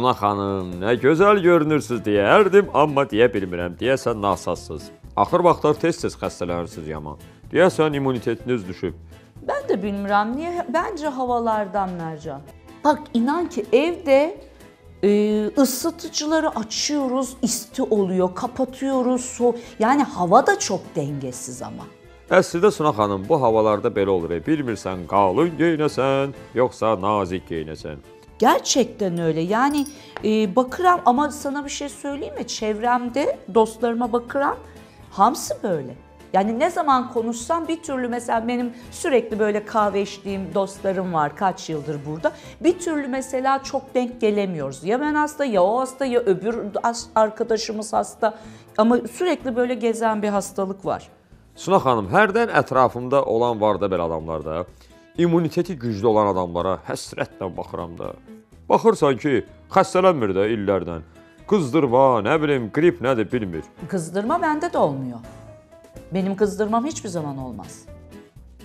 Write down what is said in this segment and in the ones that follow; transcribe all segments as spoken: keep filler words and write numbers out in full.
Suna xanım, nə gözəl görünürsüz deyərdim, amma deyə bilmirəm, deyəsən nasazsız. Axır vaxtlar tez-tez xəstələnirsiniz yaman, deyəsən immunitetiniz düşüb. Ben de bilmirəm, niye? Bence havalardan Mercan. Bak inan ki evde e, ısıtıcıları açıyoruz, isti oluyor, kapatıyoruz, so yani hava da çok dengesiz ama. Əslində Suna xanım, bu havalarda belə olur. Bilmirsən qalın geyinəsən, yoxsa nazik geyinəsən. Gerçekten öyle. Yani e, bakıram ama sana bir şey söyleyeyim mi? Çevremde dostlarıma bakıram, hamısı böyle. Yani ne zaman konuşsam bir türlü mesela benim sürekli böyle kahve içtiğim dostlarım var kaç yıldır burada. Bir türlü mesela çok denk gelemiyoruz. Ya ben hasta ya o hasta ya öbür arkadaşımız hasta. Ama sürekli böyle gezen bir hastalık var. Suna hanım, herden etrafımda olan var da böyle adamlarda. İmmuniteti güclü olan adamlara həsrətlə baxıram da. Baxırsan ki xəstələnmir də illərdən. Kızdırma, ne bileyim grip nedir bilmir. Kızdırma bende de olmuyor. Benim kızdırmam hiçbir zaman olmaz.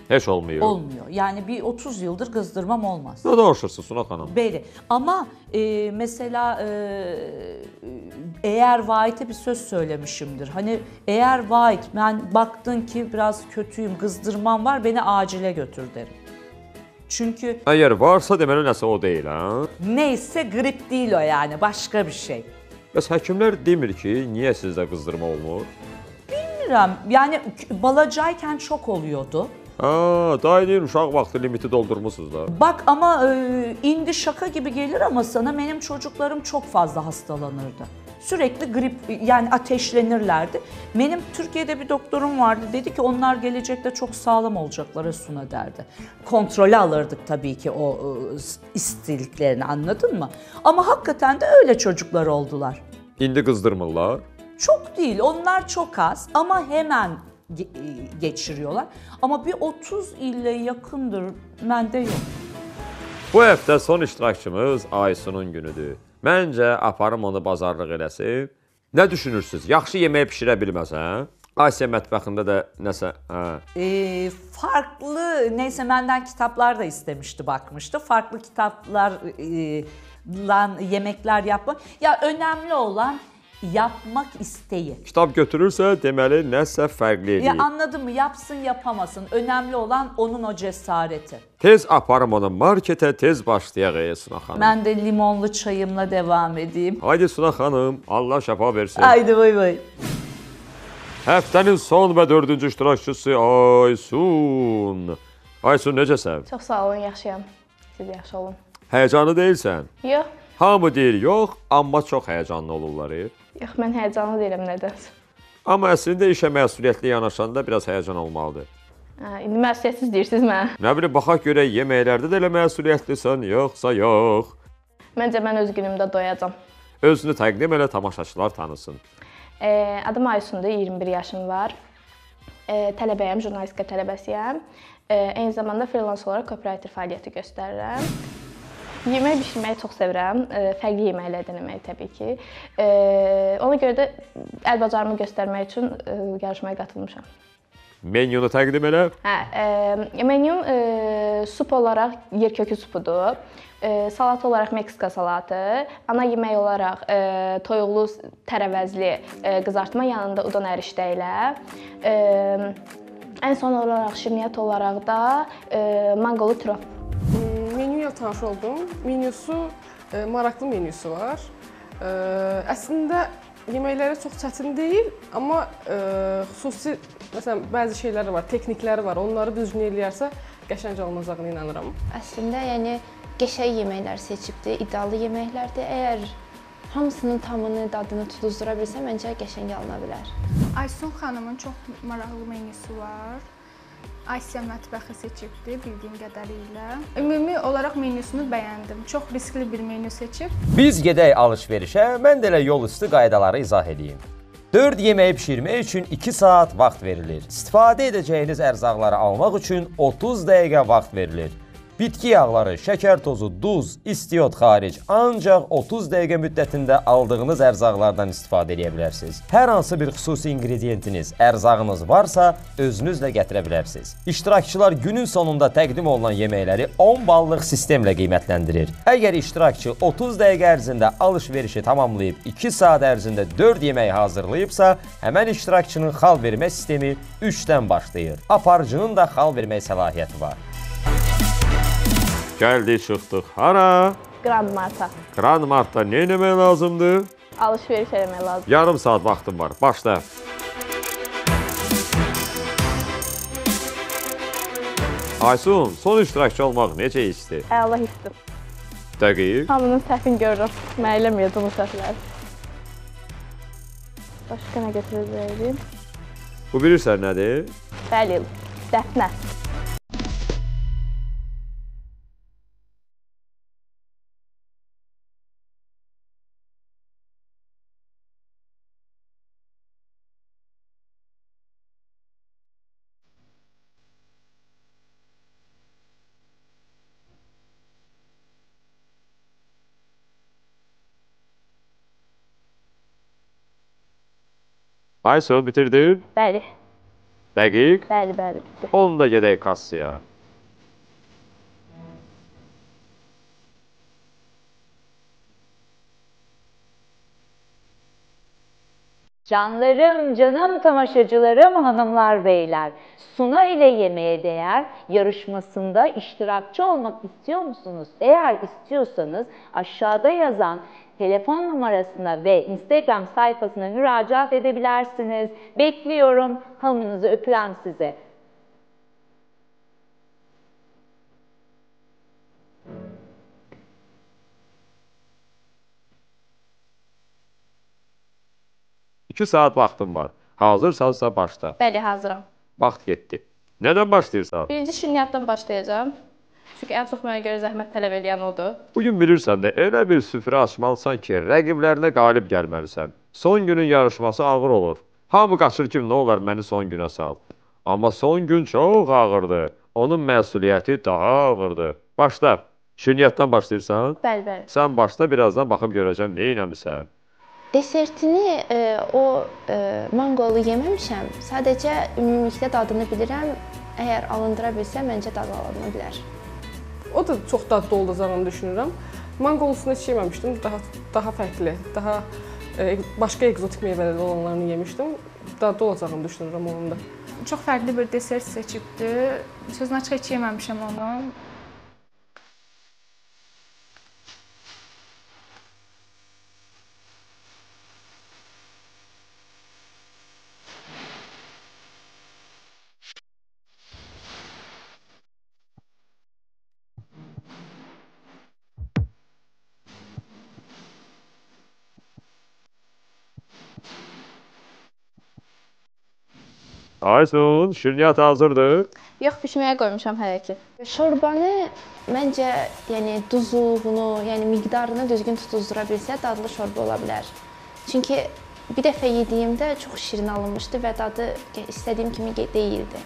Hiç olmuyor. Olmuyor. Yani bir otuz yıldır kızdırmam olmaz. Ne doğuşursun Suna hanım? Böyle. Ama e, mesela e, eğer Vahit'e bir söz söylemişimdir. Hani eğer Vahit, ben baktın ki biraz kötüyüm, kızdırmam var, beni acile götür derim. Çünkü... Eğer varsa demeli nasıl o değil ha? Neyse grip değil o yani, başka bir şey. Bəs həkimler demir ki, niye sizde kızdırma olmur? Yani balacayken çok oluyordu. Haa, daha iyi değil, uşaq vaxtı limiti doldurmuşsunuz da. Bak ama e, indi şaka gibi gelir ama sana benim çocuklarım çok fazla hastalanırdı. Sürekli grip yani ateşlenirlerdi. Benim Türkiye'de bir doktorum vardı, dedi ki onlar gelecekte çok sağlam olacaklar Suna derdi. Kontrolü alırdık tabii ki o e, istiliklerini, anladın mı? Ama hakikaten de öyle çocuklar oldular. İndi kızdırmırlar. Çok değil, onlar çok az ama hemen ge geçiriyorlar. Ama bir otuz ile yakındır, bende yok. Bu hafta son iştirakçımız Aysun'un günüdür. Bence aparım onu bazarlıq eləsin. Ne düşünürsünüz? Yaxşı yemeği pişirə bilməz, hə? Asiya mətbəxində də nəsə... E, farklı, neyse benden kitaplar da istemişti, bakmıştı. Farklı kitaplar, e, lan, yemekler yapma. Ya önemli olan... Yapmak isteği. Kitap götürürse demeli neyse farklı değil. Ya anladın mı? Yapsın yapamasın. Önemli olan onun o cesareti. Tez aparım onu markete, tez başlayalım Suna hanım. Ben de limonlu çayımla devam edeyim. Haydi Suna hanım, Allah şafa versin. Haydi bay bay. Haftanın son ve dördüncü iştirakçısı Aysun. Aysun necesin? Çok sağ olun, yaxşıyam. Siz yaxşı olun. Heyecanlı değilsen? Yok. Hamı deyir yok, ama çok heyecanlı olurlar. Yox, mən həyecanlı deyirəm nədənsə. Amma əslində işə məsuliyyətli yanaşanda biraz həyecan olmalıdır. Ha, indi məsuliyyətsiz deyirsiniz mənə. Nə bilim, baxaq görək yeməklərdə də elə məsuliyyətlisən, yoxsa yox. Məncə mən öz günümdə doyacam. Özünü təqdim elə, tamaşaçılar tanısın. E, adım Aysun'da, iyirmi bir yaşım var. E, tələbəyəm, jurnalistika tələbəsiyəm. E, eyni zamanda freelance olaraq copywriter fəaliyyəti göstərirəm. Yemək bişirməyi çox sevirəm, fərqli yeməklər deneməyi təbii ki. Ona görə də əl bacarımı göstərmək üçün yarışmaya qatılmışam. Menyunu təqdim elə? Hə, e, menyum e, sup olaraq yerkökü supudur, e, salat olaraq Meksika salatı, ana yemək olaraq e, toyuqlu tərəvəzli e, qızartma yanında udan ərişdə ilə, e, ən son olaraq şirniyyət olaraq da e, mangolu trop. Menüyə tanış oldum. Menüsü, e, maraqlı menüsü var. E, əslində yeməkləri çox çətin deyil, amma e, xüsusi məsələn, bəzi şeyləri var, texnikləri var. Onları düzgün eləyərsə qəşəng olacağına inanıram. Əslində, yəni qəşəng yeməklər seçibdi, iddialı yeməklərdir. Əgər hamısının tamını, dadını tutuzdura bilsə, məncə qəşəng alına bilər. Aysun xanımın çox maraqlı menüsü var. Asiya mətbəxi seçibdi bildiğim qədərilə. Ümumi olarak menüsünü beğendim. Çok riskli bir menü seçib. Biz gedək alışverişə, mən də elə yol üstü qaydaları izah edeyim. dörd yeməyi pişirmək üçün iki saat vaxt verilir. İstifadə edəcəyiniz ərzaqları almaq üçün otuz dəqiqə vaxt verilir. Bitki yağları, şəkər tozu, duz, istiot xaric, ancaq otuz dəqiqə müddətində aldığınız ərzaqlardan istifadə edə bilərsiniz. Hər hansı bir xüsusi ingredientiniz, ərzağınız varsa, özünüzlə gətirə bilərsiniz. İştirakçılar günün sonunda təqdim olunan yeməkləri on ballıq sistemlə qiymətləndirir. Əgər iştirakçı otuz dəqiqə ərzində alış-verişi tamamlayıb, iki saat ərzində dörd yemək hazırlayıbsa, həmən iştirakçının xal vermə sistemi üçdən başlayır. Aparıcının da xal vermək səlahiyyəti var. Gəldik, çıxdıq. Hara? Grand Marta. Grand Marta nə eləmək lazımdır? Alış-veriş eləmək lazımdır. Yarım saat vaxtım var. Başla. Aysun, son iştirakçı olmaq necə istəyir? Əla hissdir. Dəqiq. Hamının səhvini görürəm. Mən eləmiyordum bu səhvləri. Başqa nə gətirəcəyim? Bu bilirsən nədir? Bəlil. Dəfnə. Aysun, bitirdin? Bəli. Dəqiq? Bəli, bəli, bitirdim. Onu da gedək kassaya. Canlarım, canım tamaşacılarım, hanımlar, beyler. Suna ile yemeğe değer yarışmasında iştirakçı olmak istiyor musunuz? Eğer istiyorsanız aşağıda yazan telefon numarasına ve Instagram sayfasına müracaat edebilirsiniz. Bekliyorum. Hamınızı öpürüm size. iki saat vaxtım var. Hazırsansa başla. Bəli, hazıram. Vaxt getdi. Nədən başlayırsan? Birinci şirniyyatdan başlayacağım. Çünki ən çox mənə görə zəhmət tələb eləyən odur. Bugün bilirsən də elə bir süfrə açmalısan ki, rəqiblərinə qalib gəlməlisən. Son günün yarışması ağır olur. Hamı qaçır ki, nə olar məni son günə sal. Amma son gün çox ağırdır. Onun məsuliyyəti daha ağırdır. Başla. Şirniyyatdan başlayırsan? Bəli, bəli. Sən başla, birazdan baxıb görəcəm nə eləmisən. Desertini e, o e, manqolu yeməmişəm. Sadəcə ümumilikdə dadını bilirəm. Əgər alındıra bilsəm, məncə dad alınma bilər. O da çox dadlı olacağını düşünürəm. Manqolusunu hiç yeməmişdim. Daha, daha fərqli, daha e, başqa egzotik meyvələri olanlarını yemişdim. Dadlı olacağını düşünürəm onun da. Çox fərqli bir desert seçibdir. Sözünə açıq hiç yeməmişəm onu. Aysun, şirniyyat hazırdır. Yox, pişməyə qoymuşam hələ ki. Şorbanı məncə, yəni duzluğunu, yəni miqdarını düzgün tutuzdura bilsə, dadlı şorba ola bilər. Çünki bir dəfə yediyimdə çox şirin alınmışdı və dadı istədiyim kimi deyildi.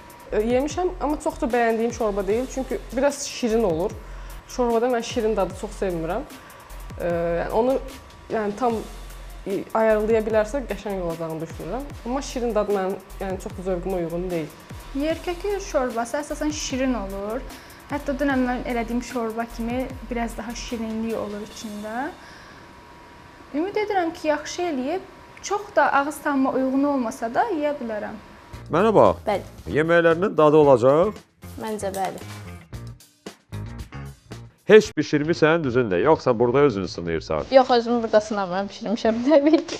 Yemişəm, amma çox da bəyəndiyim şorba deyil. Çünki biraz şirin olur. Şorbada mən şirin dadı çox sevmirəm. Onu yəni tam ayarlaya bilərsə, qəşəng olacağını düşünürəm. Amma şirin dad mənim yəni, çox zövqümə uyğun deyil. Yerkəki şorbası əsasən şirin olur. Hətta dünən mən elədiyim şorba kimi biraz daha şirinlik olur içində. Ümid edirəm ki, yaxşı eləyib, çox da ağız tamına uyğun olmasa da yeyə bilərəm. Mənə bax, bəli. Yeməklərinin dadı olacaq? Məncə bəli. Heç pişirmisən düzünlə, yoxsa burada özünü sınayırsan? Yox, özümü burada sınamıram, pişirmişəm, təbii ki.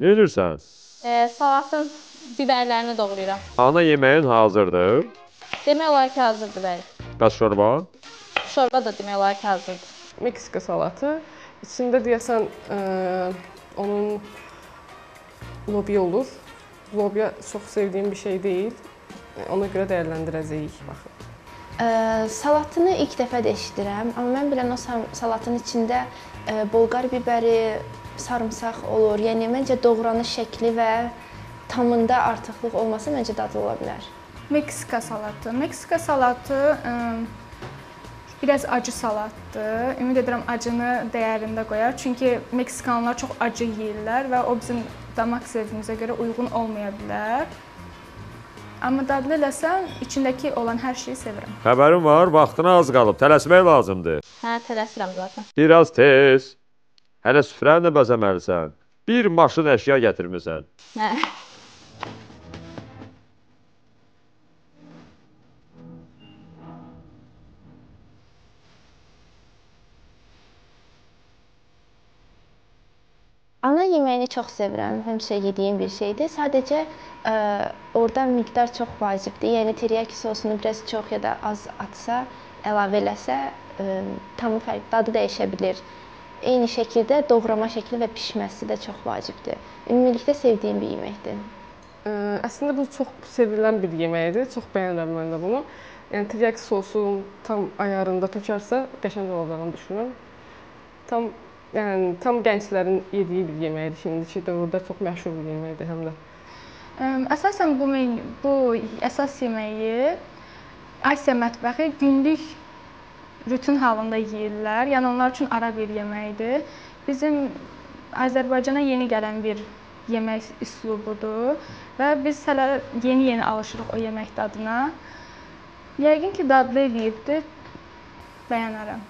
Ne edirsən? E, salatın biberlərini doğrayıram. Ana yeməyin hazırdır. Demək olar ki, hazırdır, bəli. Bəs şorba? Şorba da demək olar ki, hazırdır. Meksika salatı. İçində deyəsən, e, onun lobya olur. Lobya çox sevdiyim bir şey deyil. Ona görə dəyərləndirəcəyik. Baxın. Ee, salatını ilk defa da eşidirəm, amma mən bilən o salatın içində e, bolqar biberi, sarımsaq olur. Yəni məncə doğranı şəkli və tamında artıqlıq olması məncə dadlı ola bilər. Meksika salatı. Meksika salatı e, biraz acı salatdır. Ümid edirəm acını dəyərində qoyar. Çünki Meksikanlar çox acı yeyirlər və o bizim damaq zövqümüzə görə uyğun olmaya bilər. Amma dadlı eləsən, içindəki olan hər şeyi sevirəm. Xəbərim var, vaxtına az qalıb, tələsmək lazımdır. Hə, tələsirəm zaten. Biraz tez. Hələ süfrəni bəzəməlisən. Bir maşın əşya gətirmisən. Hə. Ana yeməyini çox sevirəm, həmişə yediyim bir şeydir. Sadəcə e, orada miqdar çox vacibdir. Yəni teriyaki sosunu biraz çox ya da az atsa, əlavə eləsə, e, tamı fərq, dadı dəyişə bilir. Eyni şəkildə doğrama şəkli və pişməsi də çox vacibdir. Ümumilikdə sevdiyim bir yeməkdir. E, əslində bu çox sevilən bir yeməkdir. Çox bəyənirəm mən də bunu. Yəni teriyaki sosun tam ayarında tökərsə, qəşəng olacağını düşünürəm. Tam Yəni, tam gənclərin yediyi bir yeməkdir, şimdiki dövrdə çox məşhur bir yeməkdir həm də. Əsasən bu, bu əsas yeməyi Asiya mətbəxi günlük rutin halında yeyirlər. Yəni, onlar üçün ara bir yeməkdir. Bizim Azərbaycana yeni gələn bir yemək üslubudur və biz hələ yeni-yeni alışırıq o yemək dadına. Yəqin ki, dadlı eləyibdir, bəyənərəm.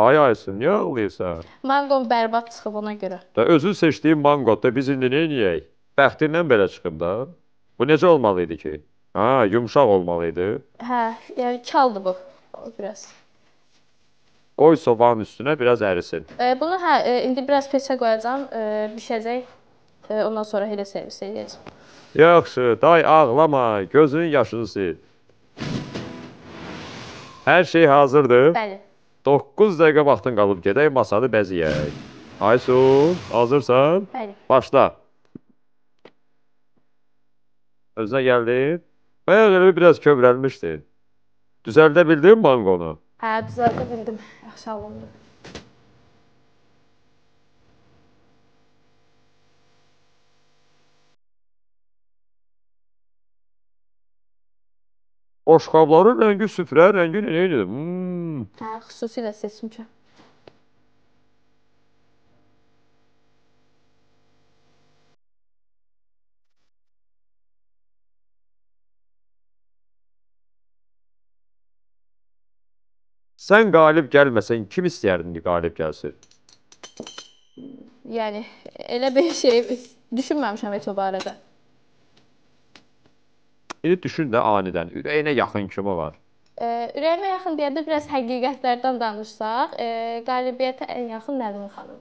Ay Aysun, niyə ağlayırsan? Manqom bərbad çıxıb ona görə. Da özün seçdiyin manqotda biz indi neyiniyək? Bəxtindən belə çıxıb da. Bu necə olmalıydı ki? Ha, yumşaq olmalıydı. Hə, yəni çaldı bu biraz. Qoy soğanın üstünə biraz ərisin. E, bunu hə, e, indi biraz peçə qoyacam, e, bişəcək. E, ondan sonra elə servis edəcəm. Yaxşı, day ağlama, gözünün yaşını sil. Hər şey hazırdır. Bəli. doqquz dəqiqə vaxtın qalıb gedək, masanı bəziyək. Aysun, hazırsan? Bəli. Başla. Özünə gəldin. Bayaq elə biraz kövrəlmişdin. Düzəldə bildin manqonu? Hə, düzəldə bildim. Yaxşı alındı. Boşqabların rəngi süfrə, rəngi neydi? Hmm. Hə, xüsusilə seçmişəm. Sən qalib gəlməsən, kim istəyərdin ki, qalib gəlsin? Yəni, elə bir şey düşünməmişəm heç o barədə. İndi düşün də anidən, ürəyinə yaxın kimi var? E, ürəyimə yaxın deyəndə biraz həqiqətlərdən danışsaq, e, qalibiyyətə ən yaxın Nermin xanım.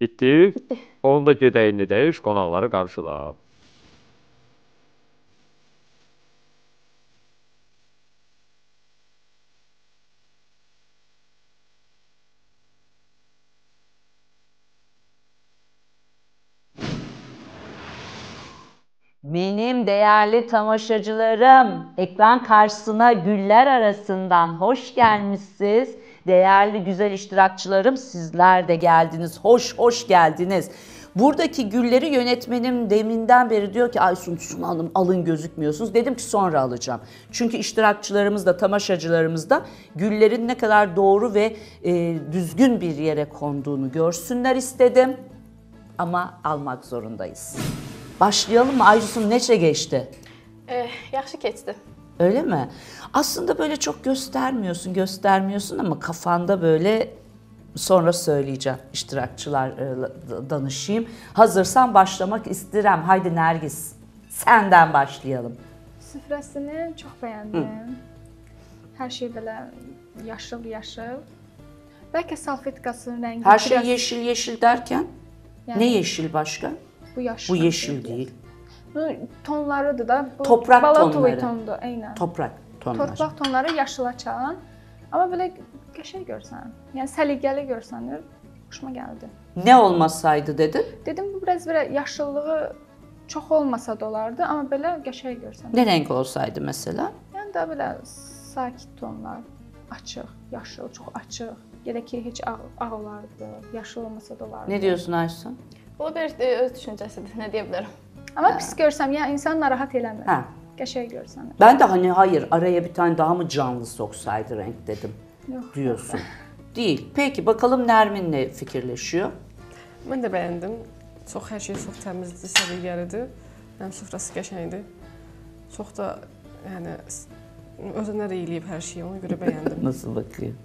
Bitti. Bitti. Onu da gedəyini dəyiş, qonaqları qarşıla. Benim değerli tamaşacılarım, ekran karşısına güller arasından hoş gelmişsiniz. Değerli güzel iştirakçılarım, sizler de geldiniz. Hoş hoş geldiniz. Buradaki gülleri yönetmenim deminden beri diyor ki Aysun Suna Hanım alın gözükmüyorsunuz. Dedim ki sonra alacağım. Çünkü iştirakçılarımız da tamaşacılarımız da güllerin ne kadar doğru ve e, düzgün bir yere konduğunu görsünler istedim. Ama almak zorundayız. Başlayalım mı? Aysun neçə geçti? Ee, yaxşı geçti. Öyle mi? Aslında böyle çok göstermiyorsun, göstermiyorsun ama kafanda böyle sonra söyleyeceğim. İştirakçılarla danışayım. Hazırsan başlamak isterim. Haydi Nergis, senden başlayalım. Süfrəsini çok beğendim. Hı. Her şey böyle yaşıl yaşıl. Belki salfetkasının rengi. Her şey biraz... yeşil yeşil derken yani... ne yeşil başka? Bu, bu yeşil değil. Tonlarıdır da. Bu toprak bala tonları. Tondu, aynen. Toprak tonları. Toprak tonları yaşıla çalan. Ama böyle qəşəng görsən, yəni səliqəli görsən, xoşuma gəldi. Nə olmasaydı dedin? Dedim bu biraz belə yaşıllığı çox olmasa da olardı, amma belə qəşəng görsən. Nə rəng olsaydı məsələn? Yəni daha belə sakit tonlar, açıq, yaşıl, çox açıq. Elə ki heç ağ, ağ olardı, yaşıl olmasa da olardı. Nə diyorsun Aysun? Bu bir öz düşüncəsidir, nə deyə bilərəm. Amma hə. Pis görsəm, yəni insan narahat eləmir. Hə. Qəşəng görsən. Mən də hani hayır, araya bir tane daha mı canlı soksaydı renk dedim. Yok, diyorsun. Değil. Peki bakalım Nermin ne fikirleşiyor? Ben de beğendim. Çok her şey çok temizdi, səliqəlidir. Mənim süfrəsi qəşəngdir. Çok da yani özünə reyliyib her şeyi. Ona göre beğendim. Nasıl bakayım?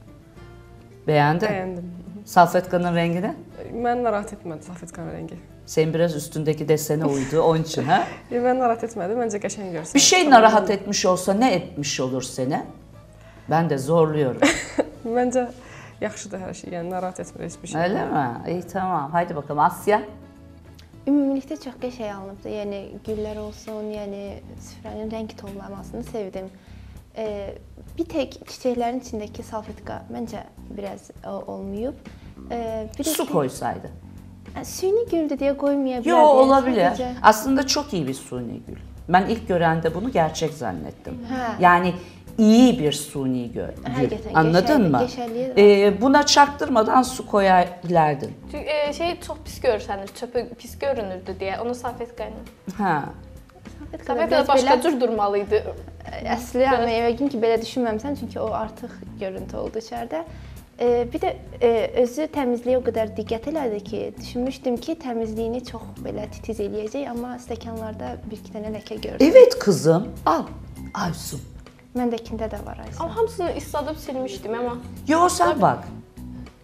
Beğendin? Beğendim. Salfetkanın rengi ne? Mən narahat etmədi salfetkanın rengi. Sen biraz üstündeki desene uydu onun için ha? Ben narahat etmedim, bence geçen görsen. Bir şey narahat etmiş olsa ne etmiş olur seni? Ben de zorluyorum. Bence yaxşıdır her şey, yani narahat etmir hiçbir şey. Öyle mi? İyi tamam, haydi bakalım Asya. Ümumilikdə çox qəşəng alınıbdı, yəni güllər olsun, yəni süfrənin renk tonlamasını sevdim. Ee, bir tek çiçeklerin içindeki salfetka bence biraz olmayıb. Ee, bir su tek... koysaydı. Suni güldü diye koymayabilir. Yo olabilir. Sadece. Aslında çok iyi bir suni gül. Ben ilk görende bunu gerçek zannettim. Ha. Yani iyi bir suni gül. Gerçekten, anladın mı? Ee, buna çaktırmadan su koyabilirdin. Çünkü e, şey çok pis görünür, çöpe pis görünürdü diye. Onu salfetkayla. Ha. Salfetkayla başka cür durmalıydı. Əslində yani, yəqin ki belə düşünməmsən çünki o artıq görüntü oldu içeride. Ee, bir de e, özü təmizliyə o qədər diqqət elədi ki, düşünmüşdüm ki təmizliyini çox belə titiz eləyəcək, amma stəkanlarda bir iki dənə ləkə gördüm. Evet kızım, al Aysun. Məndəkində də var Aysun. Amma hamısını isladıb silmişdim amma. Yo sən bak.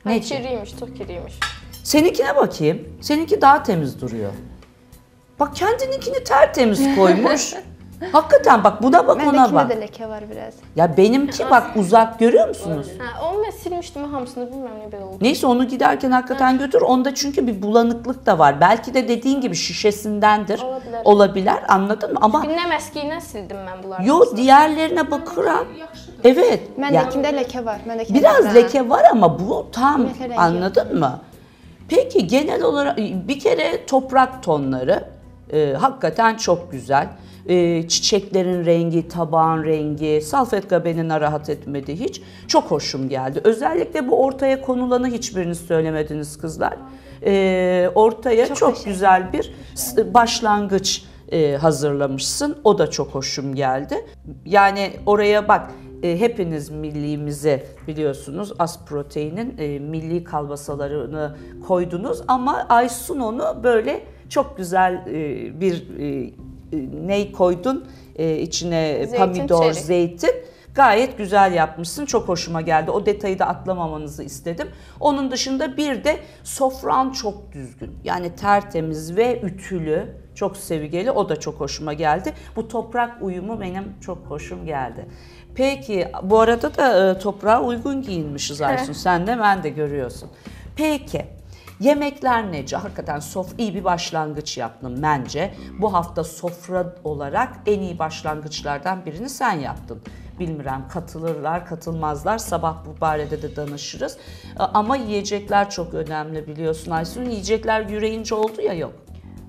Necə? Kirliymiş, çox kirliymiş. Seninkinə bakayım, seninki daha temiz duruyor. Bak kendininkini tertemiz koymuş. Hakikaten bak buna bak ona bak. Məndəkində də ləkə var biraz. Ya benimki bak uzak görüyor musunuz? Ha, onu ben silmiştim hamısını bilmem ne böyle oldu. Neyse onu giderken hakikaten ha. Götür. Onda çünkü bir bulanıklık da var. Belki de dediğin gibi şişesindendir. Olabilir. Olabilir anladın mı? Ama günlə məskiyinə sildim ben bunları. Yo diğerlerine bakıram. Evet. Məndəkində ləkə var. Məndəkində biraz var. Ləkə var ama bu tam anladın mı? Peki genel olarak bir kere toprak tonları e, hakikaten çok güzel. Çiçeklerin rengi, tabağın rengi, salfetka beni narahat etmedi hiç. Çok hoşum geldi. Özellikle bu ortaya konulanı hiçbiriniz söylemediniz kızlar. Ortaya çok, çok güzel bir başlangıç hazırlamışsın. O da çok hoşum geldi. Yani oraya bak hepiniz millimizi biliyorsunuz az proteinin milli kalbasalarını koydunuz. Ama Aysun onu böyle çok güzel bir... Ney koydun ee, içine zeytin, pomidor, çelik. Zeytin gayet güzel yapmışsın. Çok hoşuma geldi. O detayı da atlamamanızı istedim. Onun dışında bir de sofran çok düzgün. Yani tertemiz ve ütülü. Çok sevgili. O da çok hoşuma geldi. Bu toprak uyumu benim çok hoşum geldi. Peki bu arada da e, toprağa uygun giyinmişiz Aysun. Evet. Sen de ben de görüyorsun. Peki. Yemekler nece? Hakikaten sofra iyi bir başlangıç yaptın bence. Bu hafta sofra olarak en iyi başlangıçlardan birini sen yaptın. Bilmirəm katılırlar, katılmazlar. Sabah bu barədə də danışırız. Ama yiyecekler çok önemli biliyorsun Aysun. Yiyecekler yüreğince oldu ya yok.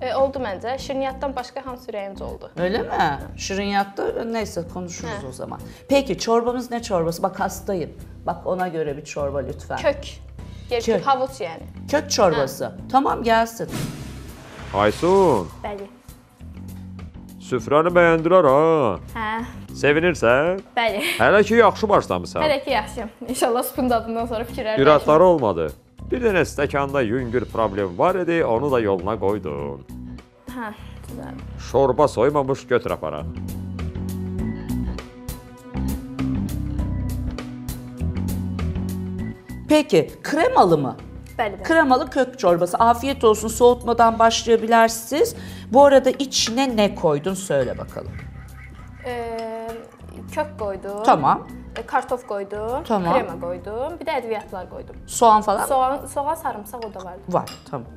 E, oldu məncə. Şirniyyatdan başka hamısı yüreğince oldu. Öyle mi? Şirniyyatda neyse konuşuruz He. o zaman. Peki çorbamız ne çorbası? Bak hastayım. Bak ona göre bir çorba lütfen. Kök. Kök. Havuç yani. Kök çorbası. Ha. Tamam gelsin. Aysun. Bəli. Süfranı beğendiler ha. Ha. Sevinirsen. Bəli. Hele ki yaxşı başlamışsan. Hele ki yaxşıyım. İnşallah süpün dadından sonra fikirler. Üratları olmadı. Bir tane stekanda yüngül problem var idi, onu da yoluna koydun. Ha, güzel. Şorba soymamış götür apara. Peki kremalı mı? Bəli, bəli. Kremalı kök çorbası. Afiyet olsun soğutmadan başlayabilirsiniz. Bu arada içine ne koydun söyle bakalım. Ee, kök koydum. Tamam. E, kartof koydum. Tamam. Krema koydum. Bir de ədviyyatlar koydum. Soğan falan soğan, mı? Soğan sarımsak o da vardı. Var tamam.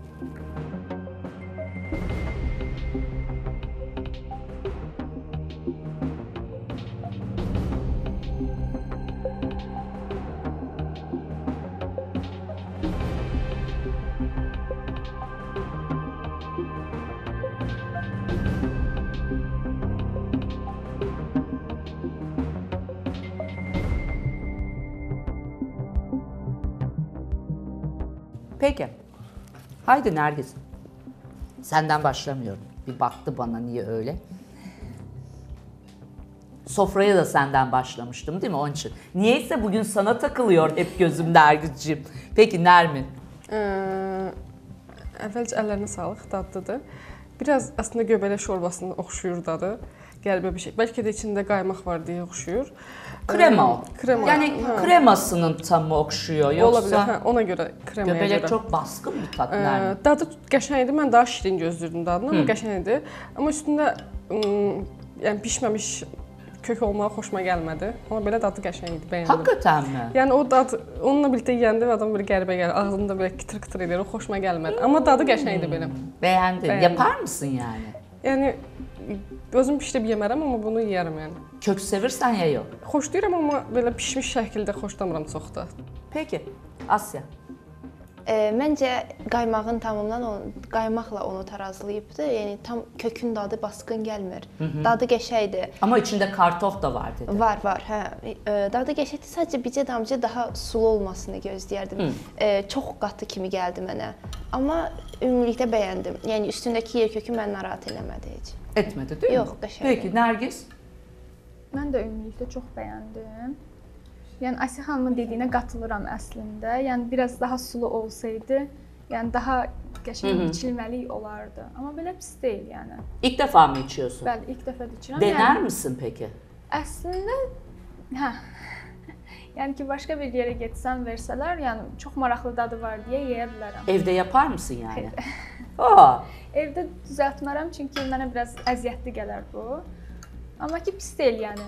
Peki. Haydi Nergis. Senden başlamıyorum. Bir baktı bana niye öyle. Sofraya da senden başlamıştım değil mi onun için? Niyeyse bugün sana takılıyor hep gözüm Nergisciğim. Peki Nermin? Ee, Əvvəlcə əllərinə sağlıq, dadlıdır. Biraz aslında göbələk şorbasının oxşuyur dadı. Qəribə bir şey. Belki de içinde kaymak var diye oxşuyur. Krema. Ee, krema. Yani ha. Kremasının tamı oxşuyor yoksa? Olabilir. Ha, ona göre kremaya göbələk göre. Çok baskın bir tat Nermin. Ee, dadı qəşən idi. Mən daha şirin gözlürdüm dadını ama qəşən idi. Ama üstünde ım, yani pişmemiş kök olmağa xoşuma gəlmədi. Ona belə dadı qəşəng idi, bəyəndim. Hakikaten mi? Yəni o dadı onunla birlikdə yeyəndə adam bir qəribə gəlir. Ağzında belə kıtır-kıtır edir. O xoşuma gəlmədi. Amma dadı qəşəng idi belə. Bəyəndin. Bəyəndim. Yapar mısın yəni? Yəni özüm pişirib yemərəm amma bunu yeyərəm yəni. Kök sevirsən ya yox? Xoşlayıram amma belə pişmiş şəkildə xoşlamıram çox da. Peki, Asiya. E, məncə qaymağın tamamdan onu, qaymaqla onu tarazlayıbdı. Yani tam kökün dadı baskın gəlmir. Hı -hı. Dadı qəşəkdir. Amma içində kartof da var dedi. Var, var. Hə. E, dadı qəşəkdir. Sadəcə bircə damcı daha sulu olmasını gözləyərdim. E, çox qatı kimi gəldi mənə. Amma ümumilikdə bəyəndim. Yəni üstündəki yer kökü məni narahat eləmədi heç. Etmədi, deyil mi? Yox, qəşəkdir. Peki, Nergis? Mən də ümumilikdə çox bəyəndim. Yani Asiya xanımın dediyinə qatılıram əslində. Yani biraz daha sulu olsaydı, yani daha qəşəng içilməli olardı. Ama belə pis deyil yani. İlk defa mı içiyorsun? Bəli, ilk defa içirəm. Dener yani, misin peki? Əslində, hə. Yani ki başka bir yere getsəm verseler, yani çok maraqlı dadı var diye yeyə bilərəm. Evde yapar mısın yani? Evde düzeltmərəm çünkü mənə biraz əziyyətli gələr bu. Ama ki pis deyil yani.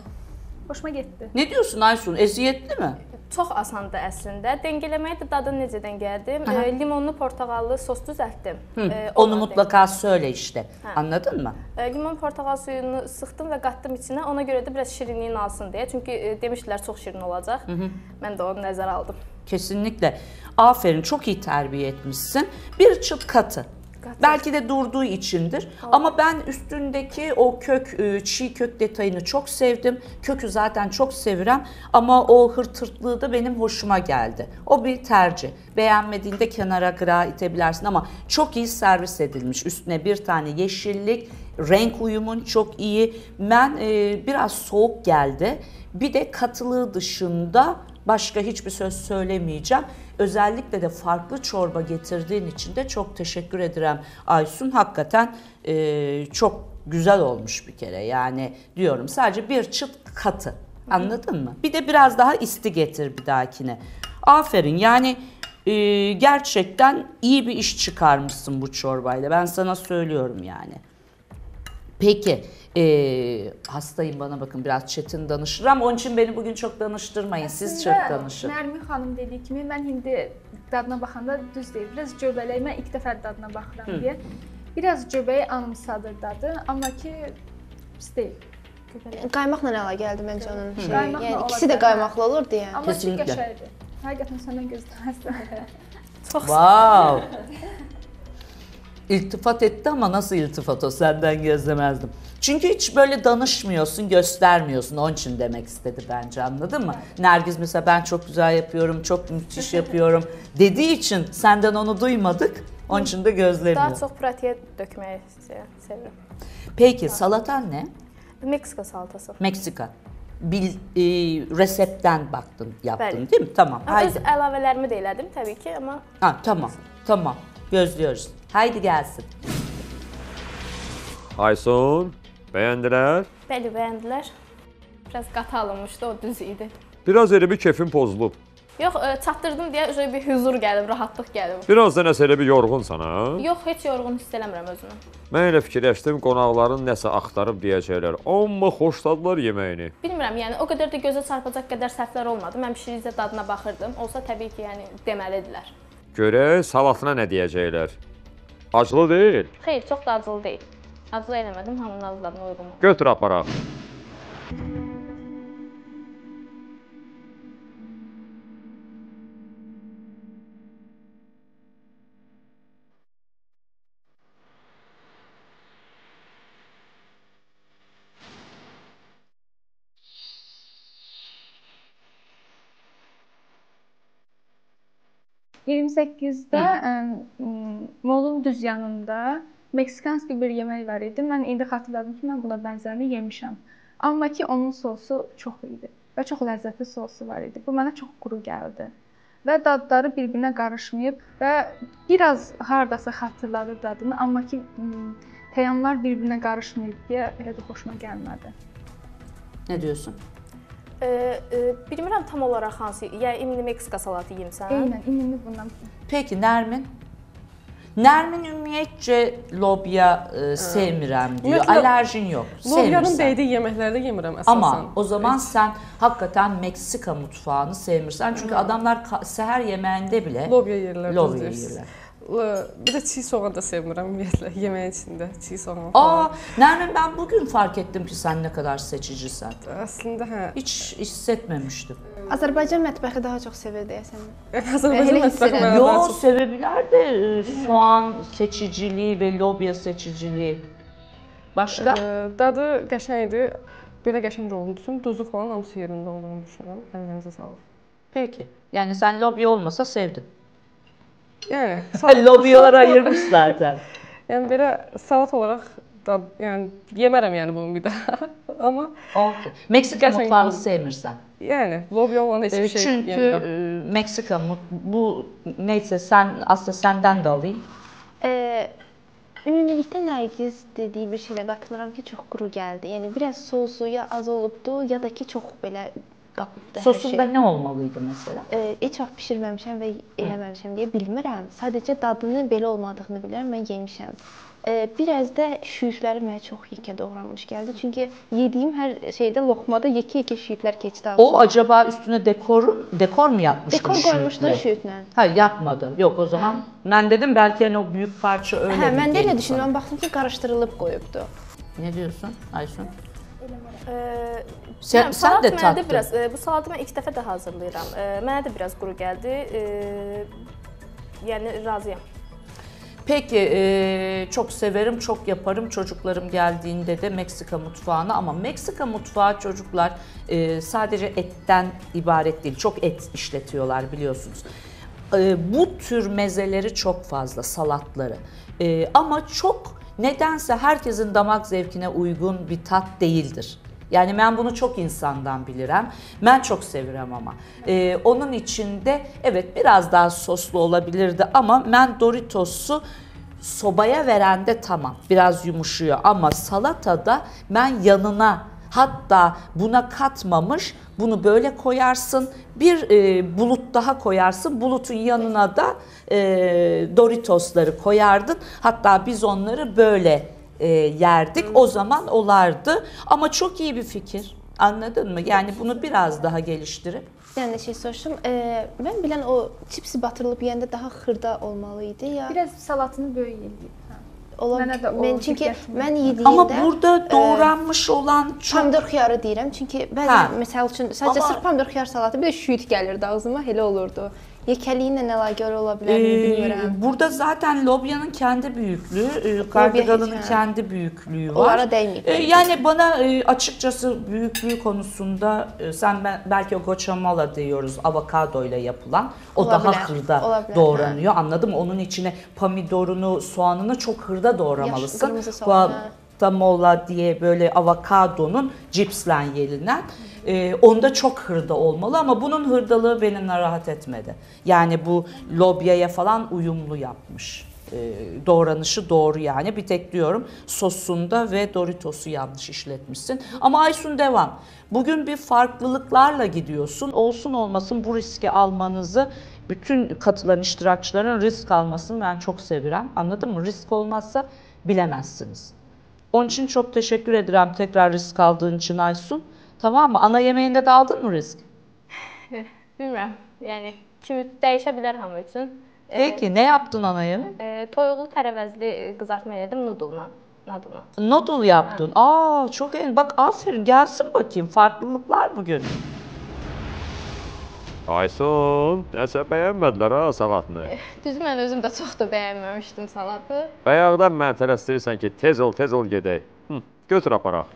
Hoşuma getdi. Ne diyorsun Aysun? Əziyyətli mi? Çox asandı əslində. Dengələməyə də dadı necədən gəldim. E, limonlu, portağallı sos düzəltdim. E, Onu mutlaka söyle işte. Hə. Anladın mı? E, limon, portağal suyunu sıxdım və qatdım içine. Ona göre de biraz şirinliyini alsın diye. Çünkü e, demişdilər çox şirin olacaq. Hı -hı. Mən də onu nəzərə aldım. Kesinlikle. Aferin, çok iyi terbiye etmişsin. Bir çıt katı. Katı. Belki de durduğu içindir. Olur. Ama ben üstündeki o kök, çiğ kök detayını çok sevdim. Kökü zaten çok sevirem ama o hırtırtlığı da benim hoşuma geldi. O bir tercih. Beğenmediğinde kenara kıra itebilirsin ama çok iyi servis edilmiş. Üstüne bir tane yeşillik, renk uyumun çok iyi. Ben e, biraz soğuk geldi. Bir de katılığı dışında başka hiçbir söz söylemeyeceğim. Özellikle de farklı çorba getirdiğin için de çok teşekkür ederim Aysun. Hakikaten e, çok güzel olmuş bir kere. Yani diyorum sadece bir çıt katı. Anladın mı? Bir de biraz daha isti getir bir dahakine. Aferin yani e, gerçekten iyi bir iş çıkarmışsın bu çorbayla. Ben sana söylüyorum yani. Peki. Ee, hastayım bana bakın biraz çetin danışıram. Onun için beni bugün çok danıştırmayın. Aslında, siz çok danışın. Nermin xanım dediği kimi mən indi dadına baxanda düz deyil. Biraz göbələyi mən ilk dəfə dadına baxıram Hı. diye. Biraz göbələyi anımsadır dadı ama ki pis deyil. Qaymaqla nə ala gəldi məncə onun şey. Yani ikisi de qaymaqlı olurdu yani. Ama ki qəşərdir. Həqiqətən səndən gözləməzdim. Çox wow. İltifat etti ama nasıl iltifat o senden gözlemezdim. Çünkü hiç böyle danışmıyorsun, göstermiyorsun. Onun için demek istedi bence anladın mı? Evet. Nergis mesela ben çok güzel yapıyorum, çok müthiş yapıyorum dediği için senden onu duymadık. Onun için de gözlemiyor. Daha çok pratiğe dökmeyi seviyorum. Peki salatan ne? Meksika salatası. Meksika. Bil, e, resepten baktın, yaptın Bəli. Değil mi? Tamam. Öz əlavələrimi de elədim tabii ki ama... Ha, tamam, tamam. Gözlüyoruz. Haydi gelsin. Aysun, beğendiler? Bəli, beğendiler. Biraz qatı alınmışdı, o düz idi. Biraz elə bir keyfim pozulub. Yox, çatdırdım deyə öyle bir huzur gəlib, rahatlıq gəlib. Biraz da nəsə elə bir yorğunsan ha? Yox, heç yorğun hiss eləmirəm özümü. Mən elə fikirləşdim, qonaqların nəsə axtarıb deyəcəklər. Amma xoşladılar yeməyini. Bilmirəm, yəni o qədər də gözə çarpacaq qədər səhvlər olmadı. Mən pişiricə dadına baxırdım. Olsa təbii ki, yəni deməlidirlər. Görək salatına nə deyəcəklər? Acılı deyil? Xeyr, çox da acılı deyil. Acılı eləmədim, hamının azlarına uyğun. Götür aparaq. iyirmi səkkizdə Molun düz yanında Meksikanski bir yemək var idi. Mən indi xatırladım ki, mən buna bənzərini yemişəm. Amma ki, onun sosu çox idi və çox ləzzətli sosu var idi. Bu mənə çox quru gəldi və dadları bir-birinə qarışmayıb və biraz hardasa xatırladı dadını, amma ki, təyanlar bir-birinə qarışmayıb deyə elə də xoşuma gəlmədi. Nə diyorsun? E, e, bilmirəm tam olaraq hansı, yəni imli Meksika salatı yemsən? Eynən, imli bundan. Peki, Nermin? Nermin ümumiyyətcə lobya e, sevmirəm diyor, ümumiyyətlə, alerjin yox, sevmirsən. Lobyanın bəydiyi yeməklərdə yemirəm əsasən. Amma o zaman evet, sən hakikaten Meksika mutfağını sevmirsən. Çünkü hı, adamlar səhər yeməyində bilə lobya yerlər. Lobya yerlər. Bir de çiğ soğan da sevmirəm ümumiyyətlə, yeməyin içində çiğ soğan falan. Aa, Nermin, ben bugün fark ettim ki sen ne kadar seçicisin. Aslında hə. Hiç hissetmemiştim. Azərbaycan mətbəxi daha çox sevir deyəsən. Azərbaycan mətbəxi mənə daha çox. Yox, sevə bilər də soğan seçiciliyi və lobya seçiciliyi. Başqa? Dadı qəşəng idi, belə qəşəng olduğunu düşünürəm. Duzu falan hamısı yerində olduğunu düşünürəm. Əllərinizə sağlıq. Peki, yəni sən lobya olmasa sevdin. Yəni, lobyalar ayırmış zaten. Yəni, belə salat olaraq da, yəni yemərəm yəni bunu bir daha. Ama okay. Meksika mutfağını sevmirsən. Yani lobya olan hiçbir şey. Çünkü e, Meksika mut bu neyse sen aslında senden de alayım. Ee, Ümumilikdə Nergis dediği bir şeyle katılıram ki çok quru geldi. Yani biraz sosu ya az olubdu ya da ki çok böyle qapıbdı. Sosunda şey ne olmalıydı mesela? Ee, heç vaxt pişirməmişəm və eləməmişəm deyə bilmirəm. Sadəcə dadının belə olmadığını bilirəm. Mən yemişəm. Biraz da şüyükləri mənə çox yekə doğranmış gəldi. Çünki yediyim hər şeydə loxmada yekə-yekə şüyüklər keçdi. O, acaba üstüne dekor, dekor mu yapmıştı? Dekor koymuştu şüyüklə. Hə, yapmadı. Yox, o zaman mən dedim bəlkə yani o büyük parça öyle. Hə, mən də elə düşündüm. Baxdım ki, qarışdırılıb qoyubdu. Ne diyorsun Aysun? Ee, sen, sen de tattın. Biraz, e, bu salatı mən iki dəfə də hazırlayıram. E, mənə də biraz quru gəldi. E, yəni, razıyam. Peki, e, çok severim, çok yaparım çocuklarım geldiğinde de Meksika mutfağını, ama Meksika mutfağı çocuklar e, sadece etten ibaret değil, çok et işletiyorlar biliyorsunuz. E, bu tür mezeleri çok fazla, salatları e, ama çok nedense herkesin damak zevkine uygun bir tat değildir. Yani ben bunu çok insandan bilirəm. Ben çok sevirəm ama. Ee, onun içinde evet biraz daha soslu olabilirdi ama ben Doritos'u sobaya verende tamam biraz yumuşuyor. Ama salatada ben yanına hatta buna katmamış bunu böyle koyarsın. Bir e, bulut daha koyarsın. Bulutun yanına da e, Doritos'ları koyardın. Hatta biz onları böyle E, yerdik. Hmm. O zaman olardı. Ama çok iyi bir fikir. Anladın mı? Yani bunu biraz daha geliştirip. Yani şey soruşum. E, ben bilen o çipsi batırılıp yiyende daha xırda olmalıydı ya. Biraz salatını böyle yedik. Ben çünkü ben yediğimde. Ama burada doğranmış e, olan çok. Pomidor xiyarı deyirəm. Çünkü bazen mesela için sadece ama sırf pomidor xiyar salatı bir de şüyüt gəlirdi ağzıma. Elə olurdu. Yekəliyinlə nə laqəri ola bilər, ee, bilmirəm. Burada zaten lobyanın kendi büyüklüğü, kardigalının kendi büyüklüğü var. Onlara değmeyip. Ee, yani bana e, açıkçası büyüklüğü konusunda, e, sen ben, belki o guacamole diyoruz, avokadoyla yapılan. O olabilir, daha hırda olabilir, doğranıyor, he, anladın mı? Onun içine pomidorunu, soğanını çok hırda doğramalısın. Yaş, guacamole diye böyle avokadonun cipslen yenilen. Ee, onda çok hırda olmalı ama bunun hırdalığı benimle rahat etmedi. Yani bu lobyaya falan uyumlu yapmış. Ee, doğranışı doğru yani. Bir tek diyorum sosunda ve Doritos'u yanlış işletmişsin. Ama Aysun devam. Bugün bir farklılıklarla gidiyorsun. Olsun olmasın bu riski almanızı, bütün katılan iştirakçıların risk almasını ben çok sevirəm. Anladın mı? Risk olmazsa bilemezsiniz. Onun için çok teşekkür ederim tekrar risk aldığın için Aysun. Tamam mı? Ana yemeğinde de aldın mı risk? Bilmem. Yani kimi değişe bilir hamı için. Peki, ee, ne yaptın ana yemeği? E, toyuğlu tərəvəzli kızartma yedim noodle'la. Noodle yaptın. Ha. Aa, çok iyi. Bak aferin, gelsin bakayım. Farklılıklar bugün. Aysun, nəsə bəyənmədilər ha salatını? Düzü, mən özüm də çox da bəyənməmişdim salatı. Bayağıdan mən tələsdirirsən ki, tez ol, tez ol gedək. Hı, götür aparaq.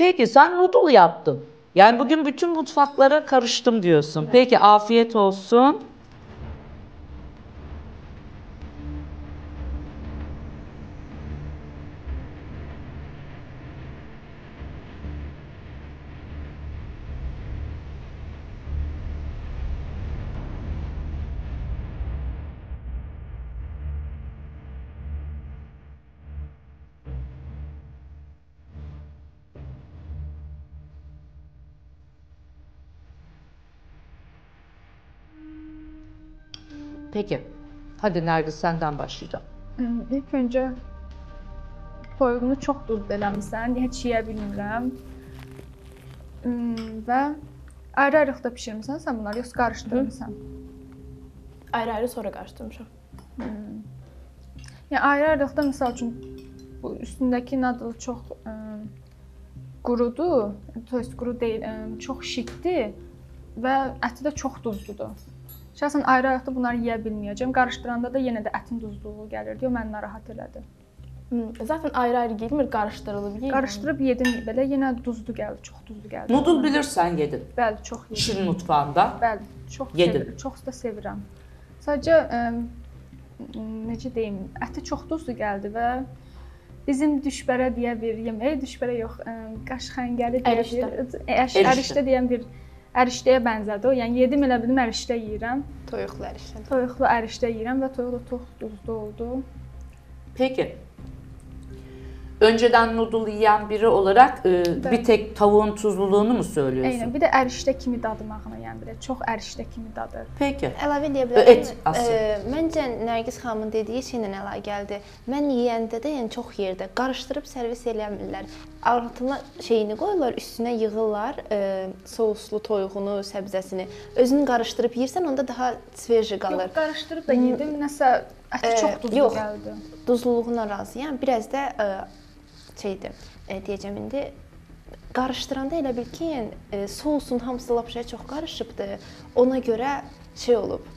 Peki sen noodle yaptın. Yani bugün bütün mutfaklara karıştım diyorsun. Evet. Peki afiyet olsun. Peki, hadi Nergis senden başlayacağım. İlk önce koyunu çok duz beləmisən, heç yeyə bilmirəm. Və ayrı-ayrı da pişirmisən sən bunları, yoxsa qarışdırmısan? Ayrı-ayrı sonra qarışdırmışam. Yani ayrı-ayrı da misal üçün bu üstündəki nadıl çox qurudu, tost quru deyil, çox şikdi və əti də çox duzludur. Şəxsən ayrı-ayrı bunları yeyə bilməyəcəm. Qarışdıranda da yenə də ətin duzluğu gəlirdi. O məni narahat elədi. Zaten ayrı-ayrı yeyilmir, qarışdırılıb yeyilmir. Qarışdırıb yedim belə, yenə duzlu gəldi, çox duzlu gəldi. Noodle bilirsən yedin? Bəli, çox yedim. Şirin mutfağında? Bəli, çox sevirəm, çox da sevirəm. Sadəcə, necə deyim, əti çox duzlu gəldi və bizim düşbərə deyə bir yeməyə, düşbərə yox, qaşxəngəli deyə bir əriştəyə bənzədi o. Yəni yedim elə bildim əriştə yeyirəm. Toyuqlu əriştə. Toyuqlu əriştə yeyirəm və toyuqlu çox duzlu oldu. Peki. Önceden noodle yiyen biri olarak e, bir tek tavuğun tuzluluğunu mu söylüyorsun? Aynen. Bir de əriştə kimi dadımağına, yəni bir de çox əriştə kimi dadır. Peki. Əlavə deyə bilərim. E, məncə Nergis xanımın dediyi şeylə əlaqəlidir. Mən yeyəndə də, yəni çox yerdə qarışdırıb servis eləmirlər. Altına şeyini qoyurlar, üstünə yığırlar e, souslu toyuğunu, səbzəsini. Özünü qarışdırıb yeyirsən, onda daha sveji qalır. Yox, qarışdırıb da yedim, nəsə əti e, çox duzlu yox, gəldi. Yox, duzluluğuna razıyam. Biraz da e, şeydir, e, deyəcəm indi, qarışdıranda elə bil ki, e, sousun hamısı lap şeyə çox qarışıbdır. Ona görə şey olub,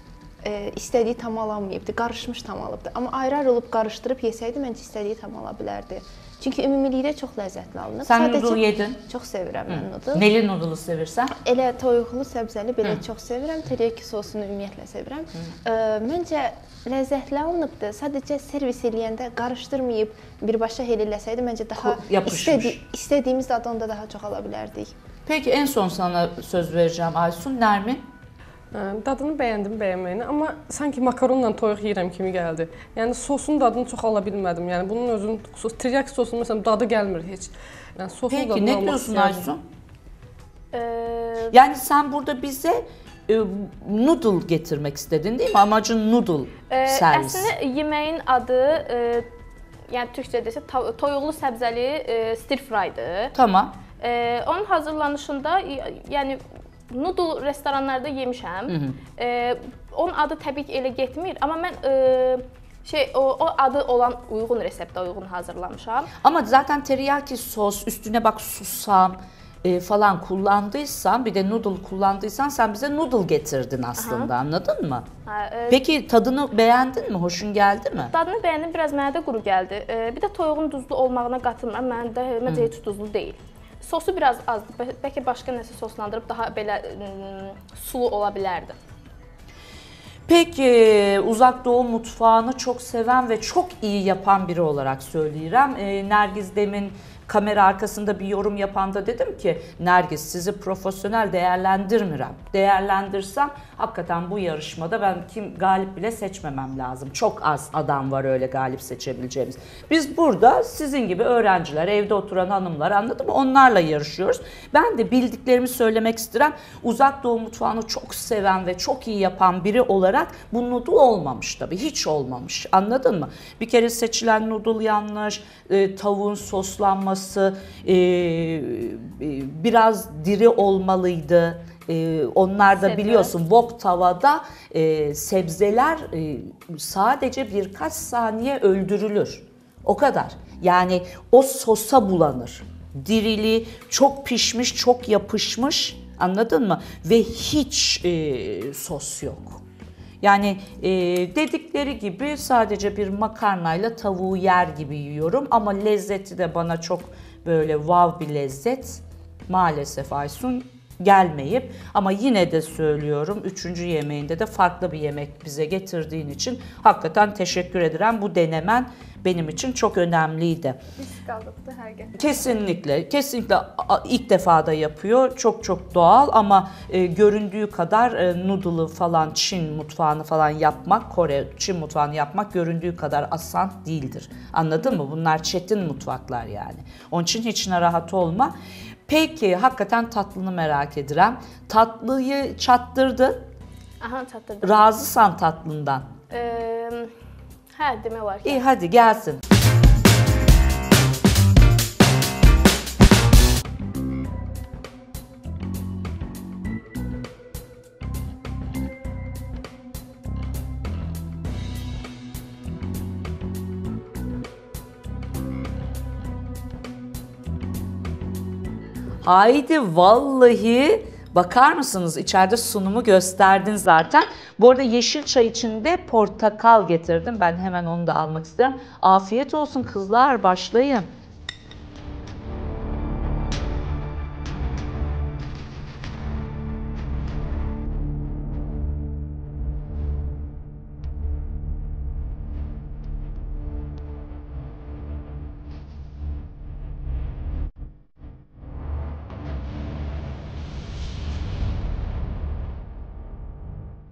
e, istədiyi tam alamayıbdır, qarışmış tam alıbdır. Amma ayrı-ayrı olub qarışdırıb yesəydi, məncə istədiyi tam ala bilərdi. Çünki ümumilikdə çox ləzzətli alınır. Sən noodle yedin? Çox sevirəm mən noodle. Neli noodle sevirsən? Elə toyuqlu, səbzəli belə çox sevirəm. Teriyaki sosunu ümumiyyətlə sevirəm. Məncə ləzzətli alınıbdır. Sadəcə servis eləyəndə qarışdırmayıb birbaşa heliləsəydi, məncə daha istədiyimiz adı onda daha çox ala bilərdik. Peki, en son sana söz verəcəm Aysun. Nermin? Dadını bəyəndim, bəyənməyini, amma sanki makaronla toyuq yeyirəm kimi gəldi. Yəni sosun dadını çox ala bilmədim. Yəni bunun özünün xüsusi tiryaki sosunun məsələn dadı gəlmir heç. Yəni sosun dadını almaq istəyirəm. Peki, nə diyorsun Aysun? Yəni sən burada bizə noodle getirmək istedin değil mi? Amacın noodle servis. Əslində yeməyin adı, yəni türkcə desə toyuqlu səbzəli stir frydır. Tamam. Onun hazırlanışında yəni noodle restoranlarda yemişəm. E, onun adı təbii ki elə getmir, amma mən e, şey o, o adı olan uyğun reseptə uyğun hazırlamışam. Amma zaten teriyaki sos, üstünə bax susam e, falan kullandıysan, bir də noodle kullandıysan, sən bizə noodle getirdin aslında. Aha. Anladın mı? Ha, e, peki tadını beğendin mi? Hoşun geldi mi? Tadını beğendim, biraz mənə də quru gəldi. E, bir də toyuğun duzlu olmağına qatılmam, mənim də məncə heç duzlu deyil. Sosu biraz azdır. Bəlkə başqa nəsə soslandırıb daha belə sulu ola bilərdi. Peki, uzak doğu mutfağını çok seven ve çok iyi yapan biri olarak söyleyirəm. E, Nergis demin kamera arkasında bir yorum yapanda dedim ki, Nergis sizi profesyonel değerlendirmirəm. Değerlendirsem hakikaten bu yarışmada ben kim galip bile seçmemem lazım. Çok az adam var öyle galip seçebileceğimiz. Biz burada sizin gibi öğrenciler, evde oturan hanımlar, anladın mı? Onlarla yarışıyoruz. Ben de bildiklerimi söylemek istedim. Uzak doğu mutfağını çok seven ve çok iyi yapan biri olarak bu noodle olmamış tabii. Hiç olmamış. Anladın mı? Bir kere seçilen noodle yanlış, e, tavuğun soslanması, biraz diri olmalıydı. Onlar da biliyorsun wok tavada sebzeler sadece birkaç saniye öldürülür. O kadar. Yani o sosa bulanır. Dirili, çok pişmiş, çok yapışmış. Anladın mı? Ve hiç sos yok. Yani e, dedikleri gibi sadece bir makarnayla tavuğu yer gibi yiyorum ama lezzeti de bana çok böyle wow bir lezzet maalesef Aysun gelmeyip, ama yine de söylüyorum üçüncü yemeğinde de farklı bir yemek bize getirdiğin için hakikaten teşekkür ederim. Bu denemen benim için çok önemliydi. Risk aldıktı her gün. Kesinlikle, kesinlikle ilk defa da yapıyor. Çok çok doğal ama e, göründüğü kadar e, noodle'ı falan, Çin mutfağını falan yapmak, Kore, Çin mutfağını yapmak göründüğü kadar asan değildir. Anladın mı? Bunlar çetin mutfaklar yani. Onun için içine rahat olma. Peki, hakikaten tatlını merak edirəm. Tatlıyı çatdırdı. Aha, çatdırdı. Razısan tatlından. Ee, hə, demək olar ki. İyi, hadi gelsin. Haydi vallahi bakar mısınız, içeride sunumu gösterdin zaten. Bu arada yeşil çay içinde portakal getirdim. Ben hemen onu da almak isterim. Afiyet olsun kızlar, başlayın.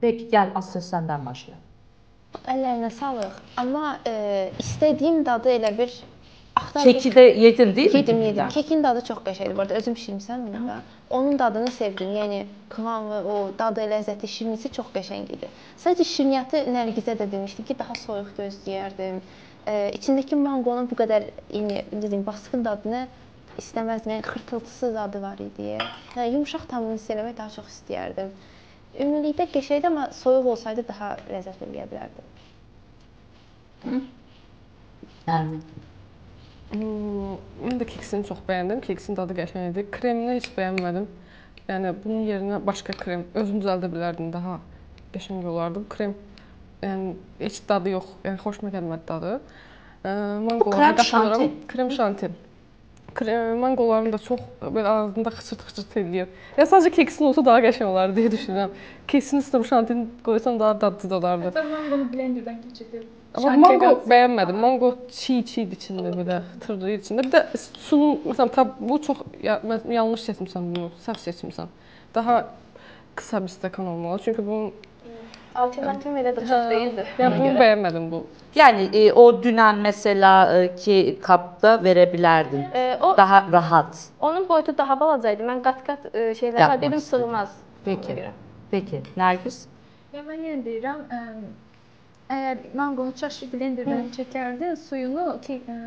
Peki gel Asya, senden başla. Ellerine sağlık. Ama e, istediğim dadı elə bir... Axtardı. Keki de yedin değil mi? Yedim yedim. Kekin dadı çok qəşəngdir bu arada. Özüm pişirmişəm bunu da. Onun dadını sevdim. Yani kıvamı, o dadı, ləzzəti, şirinisi çok qəşəng idi. Sadece şirniyyatı Nergiz'e de demişdi ki daha soyuq gözləyərdim. E, içindeki mangonun bu kadar yeni, dedim, baskın dadını istemezdim. Yani xırtıltısı dadı var idi. Yani yumuşaq tamını sevmək daha çok istəyərdim. Ümumilikdə qəşəngdir, ama soyuq olsaydı daha ləzzətli eləyə bilərdim. Nermin? Hmm, mən də keksini çox bəyəndim. Keksin dadı qəşəng idi. Kremini heç bəyənmədim. Yəni bunun yerinə başqa krem özüm düzəldə bilərdim, daha qəşəng olardı. Krem yəni heç dadı yox. Yəni xoşuma gəlmədi dadı. Manqoları qaşıram. Krem şanti. Mangolarım da çox belə ağzımda xıçırt-xıçırt eləyir. Ya sadəcə keksin olsa daha qəşəng olar deyə düşünürəm. Keksini üstünə bu şantini qoysam daha dadlı da olardı. Hətta mangonu blenderdən keçirdim. Amma mango bəyənmədim. Mango çiğ-çiğdir içində, belə tırdır içində. Bir də sunu, məsələn, bu çox yanlış seçmişəm bunu, səhv seçmişəm. Daha qısa bir stəkan olmalı, çünki bunun alternatif elə də çox deyildi. Yəni bunu bəyənmədim bu. Yani e, o dünen mesela e, ki kapta verebilirdin. E, o, daha rahat. Onun boyutu daha balacaydı. Ben kat kat e, şeyler dedim sığmaz. Peki. Peki. Nergis? Ya ben yine deyirəm, eğer mangonu çaşı blenderden çekerdin, suyunu ki e,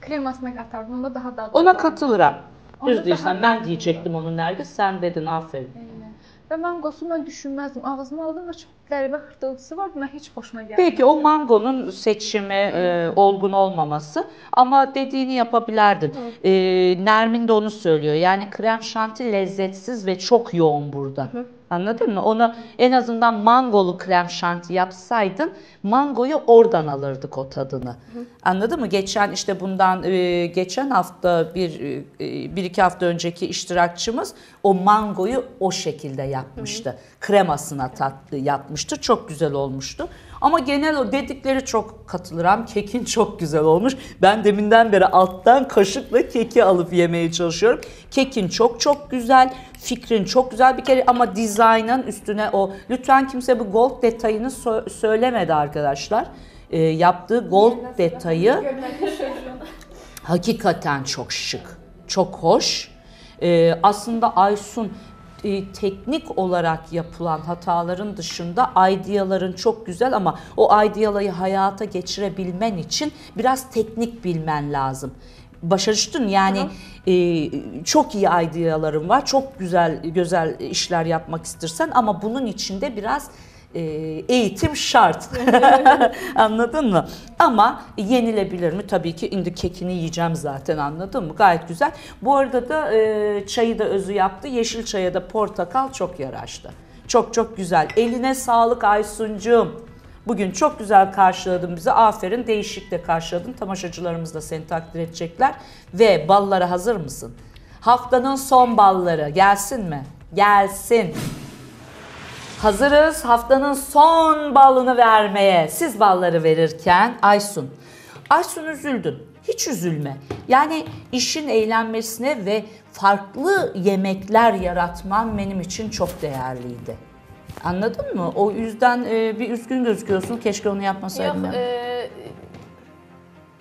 kremasına katardın, onda daha da. Ona katılıram. Düz deyirsən. Ben diyecektim onu Nergis, sen dedin, aferin. Aynen. Və mangosunu mən düşünməzdim. Ağzıma aldım və çox qəribə xırtıltısı var. Buna heç xoşuma gəlmədi. Peki o mangonun seçimi e, olgun olmaması, ama dediğini yapabilirdin. E, Nermin de onu söylüyor. Yani krem şanti lezzetsiz ve çok yoğun burada. Hı. Anladın mı? Ona en azından mangolu krem şanti yapsaydın, mangoyu oradan alırdık o tadını. Hı. Anladın mı? Geçen işte bundan geçen hafta bir, bir iki hafta önceki iştirakçımız o mangoyu o şekilde yapmıştı. Hı. Kremasına tatlı yapmıştı. Çok güzel olmuştu. Ama genel o dedikleri çok katılıram. Kekin çok güzel olmuş. Ben deminden beri alttan kaşıkla keki alıp yemeye çalışıyorum. Kekin çok çok güzel. Fikrin çok güzel bir kere, ama dizaynın üstüne o... Lütfen kimse bu gold detayını so söylemedi arkadaşlar. E, yaptığı gold nasıl detayı hakikaten çok şık, çok hoş. E, aslında Aysun e, teknik olarak yapılan hataların dışında ideyaların çok güzel, ama o ideyaları hayata geçirebilmen için biraz teknik bilmen lazım. Başarıştın yani, e, çok iyi ideyaların var, çok güzel güzel işler yapmak istersen, ama bunun içinde biraz e, eğitim şart. Anladın mı? Ama yenilebilir mi? Tabii ki, indi kekini yiyeceğim zaten, anladın mı? Gayet güzel. Bu arada da e, çayı da özü yaptı. Yeşil çaya da portakal çok yaraştı. Çok çok güzel. Eline sağlık Aysuncuğum. Bugün çok güzel karşıladın bizi. Aferin, değişik de karşıladın. Tamaşacılarımız da seni takdir edecekler. Ve ballara hazır mısın? Haftanın son balları gelsin mi? Gelsin. Hazırız haftanın son balını vermeye. Siz balları verirken Aysun. Aysun üzüldün. Hiç üzülme. Yani işin eğlenmesine ve farklı yemekler yaratman benim için çok değerliydi. Anladın mı? O yüzden e, bir üzgün gözüküyorsun. Keşke onu yapmasaydım. Yok, e,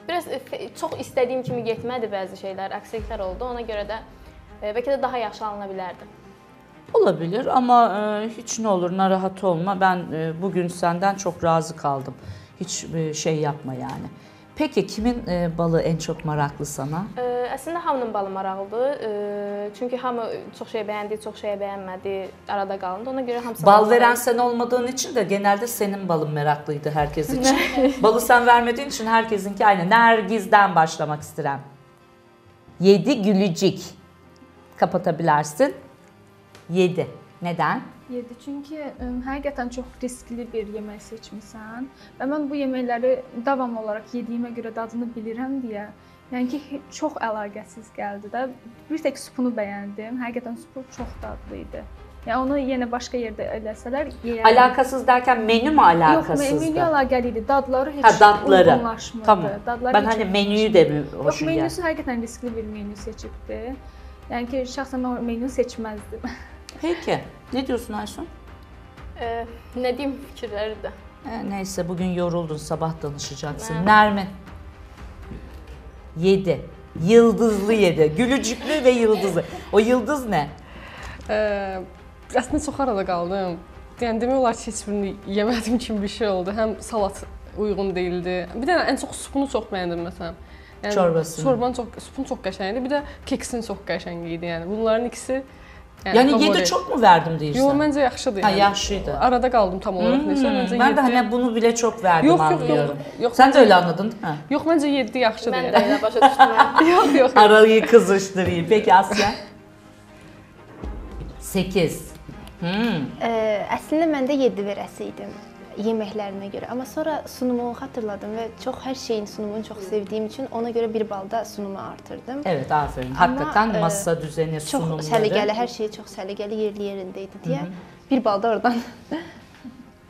biraz e, çok istediğim kimi gitmedi bazı şeyler, eksikler oldu. Ona göre de e, belki de daha yaxşı alınabilirdi. Olabilir ama e, hiç ne olur narahat olma. Ben e, bugün senden çok razı kaldım. Hiç e, şey yapma yani. Peki kimin e, balı en çok maraqlı sana? E, əslində hamının balı maraqlıdır. E, çünki hamı çox şey beğendi, çox şey beğenmedi, arada qalındı. Ona görə hamısı bal veren sen olmadığın için de genelde senin balın meraklıydı herkes için. Balı sen vermediğin için herkesinki aynı. Nergis'den başlamak istedim. Yedi gülücük. Kapatabilirsin. Yedi. Neden? Yedi çünki həqiqətən çox riskli bir yemək seçmisən və mən bu yeməkləri davam olaraq yediyimə görə dadını bilirəm deyə, yəni ki, çox əlaqəsiz gəldi də. Bir tək supunu bəyəndim, həqiqətən supu çox dadlı idi. Yəni onu yenə başqa yerdə eləsələr yeyərəm. Əlaqəsiz dərkən menü mü əlaqəsizdir? Yox, menü əlaqəli idi, dadları heç uyğunlaşmırdı. Tamam, mən hani menüyü də hoşum gəldi. Yox, menüsü həqiqətən riskli bir menü seçibdi, yəni ki, şəxsən o menü seçməzdim. Peki, ne diyorsun Aysun? Ee, ne diyeyim fikirleri de. Ee, neyse bugün yoruldun, sabah danışacaksın. Ne? Nermin. Yedi. Yıldızlı yedi. Gülücüklü ve yıldızlı. O yıldız ne? Ee, aslında çok arada kaldım. Yani demek olar ki hiçbirini yemedim kimi bir şey oldu. Hem salat uyğun değildi. Bir de en çok supunu çok beğendim mesela. Yani çorbasını. Çorbanın çok, supun çok qəşəngdi. Bir de keksin çok qəşəngiydi yani. Bunların ikisi... Yəni yedi yani çox mu verdim deyirsən? Yox, məncə yaxşıdır. Ha, yaxşıydı. Arada qaldım tam olarak hmm, neyse. Məncə mən də hani bunu bile çok verdim yox, anlıyorum. Yox, yox, sən də öyle anladın değil mi? Yox, məncə yedi yaxşıdır. Mən də elə başa düşdüm. Yox, yox. Arayı kızıştırayım. Peki Asya? sekiz. Hmm. Ee, Əslində mən də yedi verəsiydim yeməklərinə görə. Ama sonra sunumu hatırladım ve çok her şeyin sunumunu çok sevdiğim için ona göre bir balda sunumu artırdım. Evet, aferin. Hakikaten masa düzeni, sunumları. Çok səliqəli, her şey çok səliqəli yerli yerindeydi diye. Hı -hı. Bir balda oradan.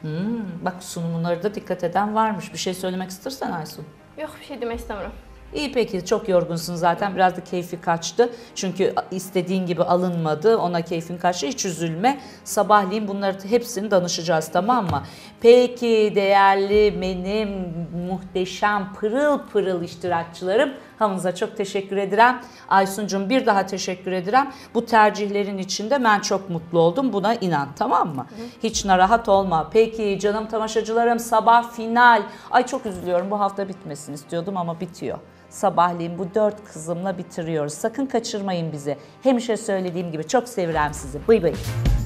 Hmm, bak sunumları da dikkat eden varmış. Bir şey söylemek istersen Aysun? Yok, bir şey demek istemiyorum. İyi peki, çok yorgunsun zaten. Biraz da keyfi kaçtı. Çünkü istediğin gibi alınmadı. Ona keyfin kaçtı. Hiç üzülme. Sabahleyin bunları hepsini danışacağız, tamam mı? Peki değerli benim muhteşem pırıl pırıl iştirakçılarım. Hamınıza çok teşekkür ederim. Aysun'cum bir daha teşekkür ederim. Bu tercihlerin içinde ben çok mutlu oldum. Buna inan, tamam mı? Hı. Hiç narahat olma. Peki canım tamaşacılarım, sabah final. Ay çok üzülüyorum, bu hafta bitmesin istiyordum ama bitiyor. Sabahleyin bu dört kızımla bitiriyoruz. Sakın kaçırmayın bizi. Hemşire söylediğim gibi çok sevirəm sizi. Bıy bıy.